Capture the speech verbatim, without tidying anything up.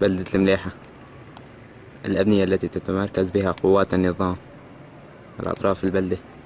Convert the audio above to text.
بلدة المليحة، الأبنية التي تتمركز بها قوات النظام على أطراف البلدة.